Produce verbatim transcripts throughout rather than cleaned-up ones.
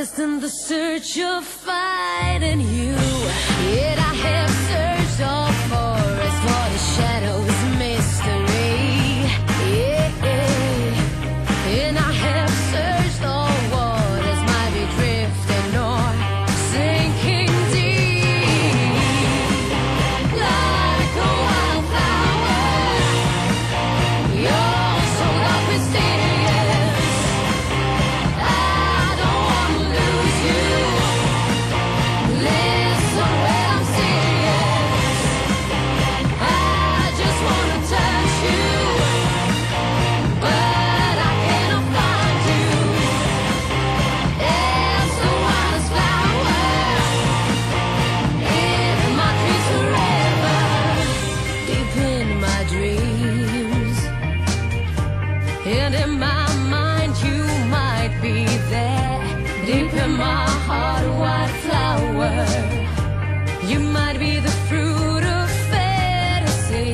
resist in the search of finding you. Yet I have searched all forest for the shadows mystery. Yeah, and I have searched all waters might be drifting or sinking deep. Like a wildflower, you're so love-mysterious. And in my mind you might be there. Deep in my heart, white flower, you might be the fruit of fantasy.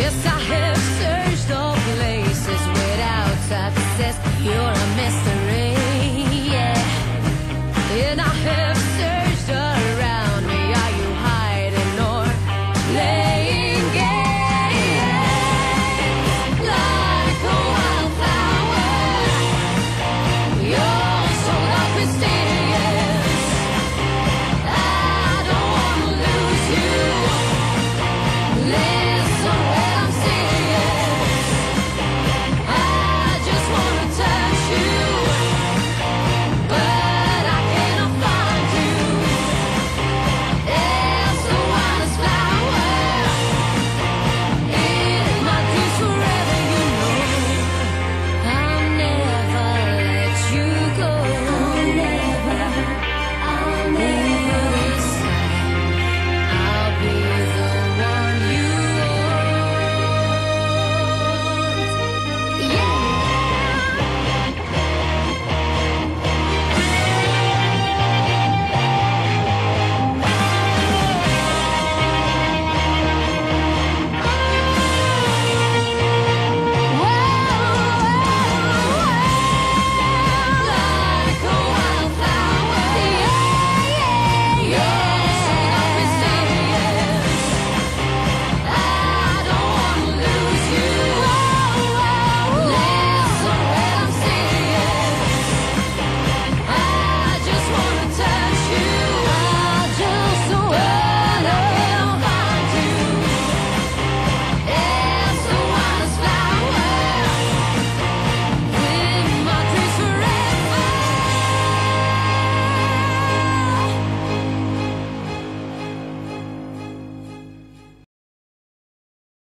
Yes, I have searched all places without success. You're